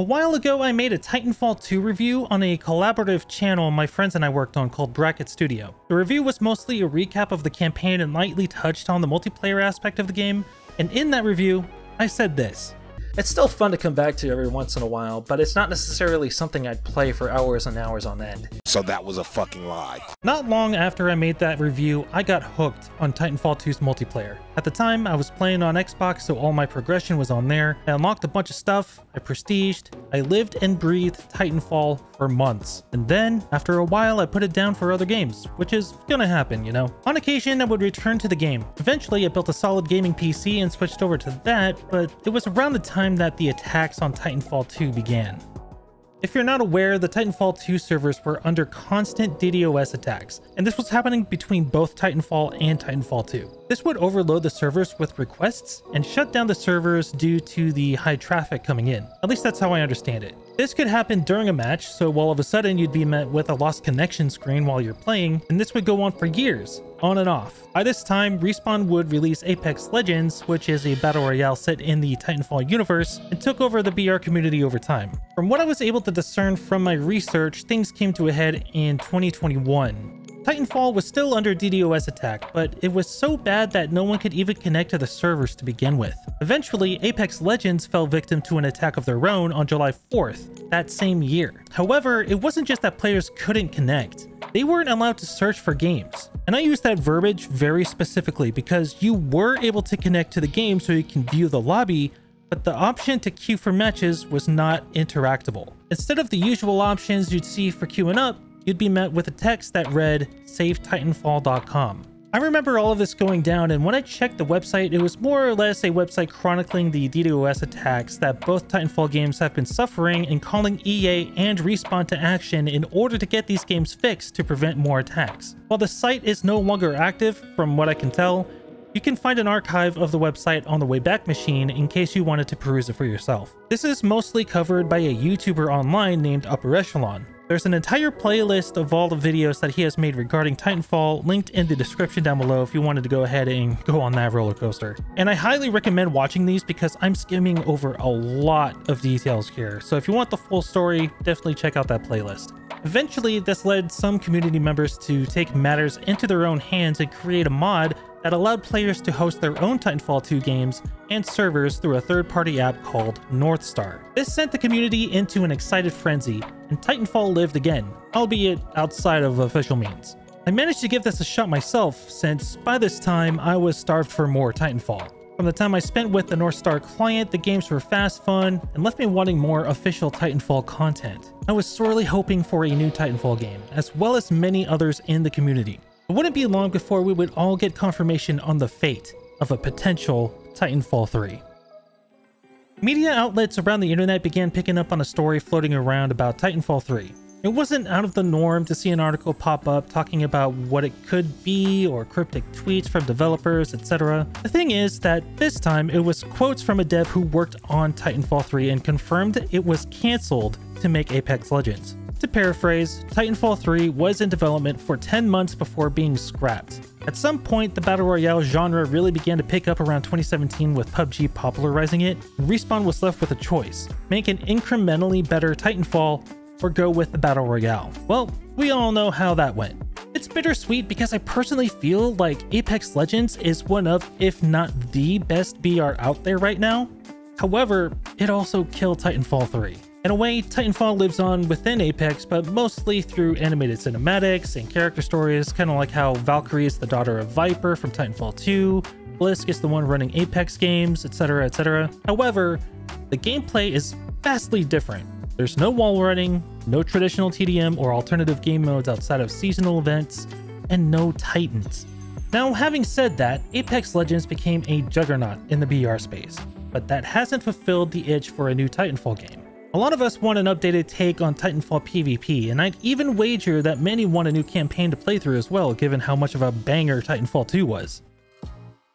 A while ago, I made a Titanfall 2 review on a collaborative channel my friends and I worked on called Bracket Studio. The review was mostly a recap of the campaign and lightly touched on the multiplayer aspect of the game, and in that review, I said this. It's still fun to come back to every once in a while, but it's not necessarily something I'd play for hours and hours on end. So that was a fucking lie. Not long after I made that review, I got hooked on Titanfall 2's multiplayer. At the time, I was playing on Xbox, so all my progression was on there. I unlocked a bunch of stuff, I prestiged, I lived and breathed Titanfall for months. And then, after a while, I put it down for other games, which is gonna happen, you know. On occasion, I would return to the game. Eventually, I built a solid gaming PC and switched over to that, but it was around the time that the attacks on Titanfall 2 began. If you're not aware, the Titanfall 2 servers were under constant DDoS attacks, and this was happening between both Titanfall and Titanfall 2. This would overload the servers with requests and shut down the servers due to the high traffic coming in. At least that's how I understand it. This could happen during a match, so all of a sudden you'd be met with a lost connection screen while you're playing, and this would go on for years, on and off. By this time, Respawn would release Apex Legends, which is a battle royale set in the Titanfall universe, and took over the BR community over time. From what I was able to discern from my research, things came to a head in 2021. Titanfall was still under DDoS attack, but it was so bad that no one could even connect to the servers to begin with. Eventually, Apex Legends fell victim to an attack of their own on July 4th that same year. However, it wasn't just that players couldn't connect. They weren't allowed to search for games. And I use that verbiage very specifically because you were able to connect to the game so you can view the lobby, but the option to queue for matches was not interactable. Instead of the usual options you'd see for queuing up, you'd be met with a text that read SAVETITANFALL.COM. I remember all of this going down, and when I checked the website, it was more or less a website chronicling the DDoS attacks that both Titanfall games have been suffering and calling EA and Respawn to action in order to get these games fixed to prevent more attacks. While the site is no longer active, from what I can tell, you can find an archive of the website on the Wayback Machine in case you wanted to peruse it for yourself. This is mostly covered by a YouTuber online named Upper Echelon. There's an entire playlist of all the videos that he has made regarding Titanfall linked in the description down below if you wanted to go ahead and go on that roller coaster. And I highly recommend watching these because I'm skimming over a lot of details here. So if you want the full story, definitely check out that playlist. Eventually, this led some community members to take matters into their own hands and create a mod that allowed players to host their own Titanfall 2 games and servers through a third-party app called Northstar. This sent the community into an excited frenzy, and Titanfall lived again, albeit outside of official means. I managed to give this a shot myself, since by this time I was starved for more Titanfall. From the time I spent with the Northstar client, the games were fast, fun, and left me wanting more official Titanfall content. I was sorely hoping for a new Titanfall game, as well as many others in the community. It wouldn't be long before we would all get confirmation on the fate of a potential Titanfall 3. Media outlets around the internet began picking up on a story floating around about Titanfall 3. It wasn't out of the norm to see an article pop up talking about what it could be or cryptic tweets from developers, etc. The thing is that this time it was quotes from a dev who worked on Titanfall 3 and confirmed it was cancelled to make Apex Legends. To paraphrase, Titanfall 3 was in development for 10 months before being scrapped. At some point, the battle royale genre really began to pick up around 2017 with PUBG popularizing it, and Respawn was left with a choice: make an incrementally better Titanfall or go with the battle royale. Well, we all know how that went. It's bittersweet because I personally feel like Apex Legends is one of, if not the best BR out there right now. However, it also killed Titanfall 3. In a way, Titanfall lives on within Apex, but mostly through animated cinematics and character stories, kind of like how Valkyrie is the daughter of Viper from Titanfall 2, Blisk is the one running Apex games, etc, etc. However, the gameplay is vastly different. There's no wall running, no traditional TDM or alternative game modes outside of seasonal events, and no Titans. Now, having said that, Apex Legends became a juggernaut in the BR space, but that hasn't fulfilled the itch for a new Titanfall game. A lot of us want an updated take on Titanfall PvP, and I'd even wager that many want a new campaign to play through as well, given how much of a banger Titanfall 2 was.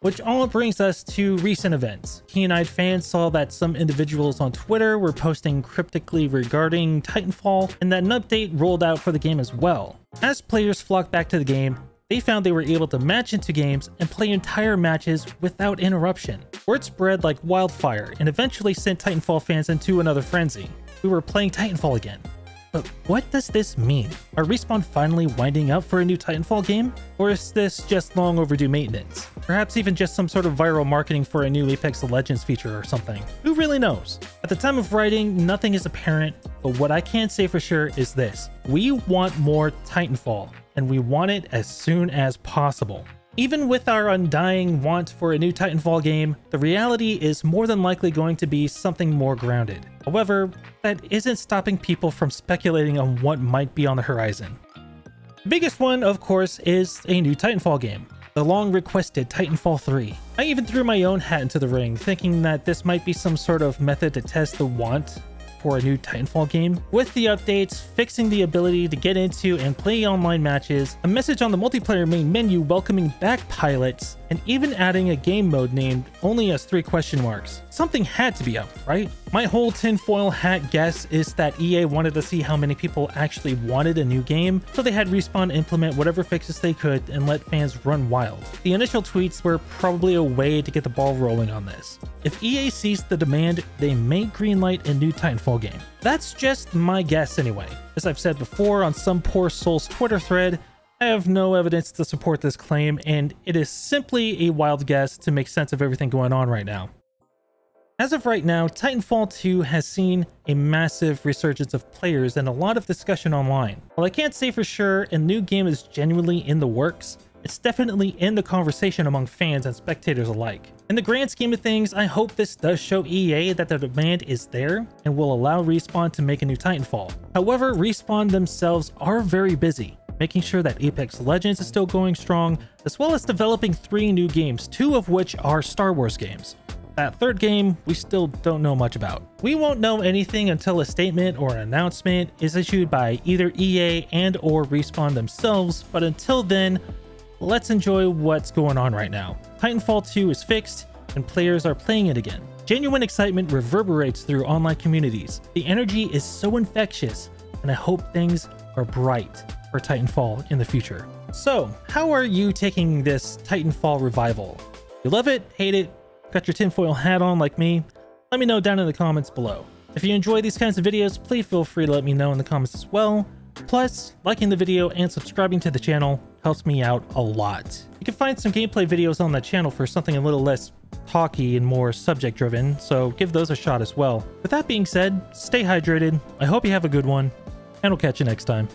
Which all brings us to recent events. Keen-eyed fans saw that some individuals on Twitter were posting cryptically regarding Titanfall, and that an update rolled out for the game as well. As players flocked back to the game, They found they were able to match into games and play entire matches without interruption. Word spread like wildfire and eventually sent Titanfall fans into another frenzy. We were playing Titanfall again. But what does this mean? Are Respawn finally winding up for a new Titanfall game? Or is this just long overdue maintenance? Perhaps even just some sort of viral marketing for a new Apex Legends feature or something. Who really knows? At the time of writing, nothing is apparent, but what I can say for sure is this. We want more Titanfall, and we want it as soon as possible. Even with our undying want for a new Titanfall game, the reality is more than likely going to be something more grounded. However, that isn't stopping people from speculating on what might be on the horizon. The biggest one, of course, is a new Titanfall game. The long-requested Titanfall 3. I even threw my own hat into the ring, thinking that this might be some sort of method to test the want for a new Titanfall game. With the updates, fixing the ability to get into and play online matches, a message on the multiplayer main menu welcoming back pilots, and even adding a game mode named only as 3 question marks. Something had to be up, right? My whole tinfoil hat guess is that EA wanted to see how many people actually wanted a new game, so they had Respawn implement whatever fixes they could and let fans run wild. The initial tweets were probably a way to get the ball rolling on this. If EA sees the demand, they may greenlight a new Titanfall game. That's just my guess anyway. As I've said before on some poor soul's Twitter thread, I have no evidence to support this claim, and it is simply a wild guess to make sense of everything going on right now. As of right now, Titanfall 2 has seen a massive resurgence of players and a lot of discussion online. While I can't say for sure a new game is genuinely in the works, it's definitely in the conversation among fans and spectators alike. In the grand scheme of things, I hope this does show EA that the demand is there and will allow Respawn to make a new Titanfall. However, Respawn themselves are very busy, making sure that Apex Legends is still going strong, as well as developing 3 new games, 2 of which are Star Wars games. That third game, we still don't know much about. We won't know anything until a statement or an announcement is issued by either EA and or Respawn themselves, but until then, let's enjoy what's going on right now. Titanfall 2 is fixed, and players are playing it again. Genuine excitement reverberates through online communities. The energy is so infectious, and I hope things are bright for Titanfall in the future. So, how are you taking this Titanfall revival? You love it? Hate it? Got your tinfoil hat on like me? Let me know down in the comments below. If you enjoy these kinds of videos, please feel free to let me know in the comments as well. Plus, liking the video and subscribing to the channel helps me out a lot. You can find some gameplay videos on the channel for something a little less talky and more subject driven, so give those a shot as well. With that being said, stay hydrated, I hope you have a good one, and we'll catch you next time.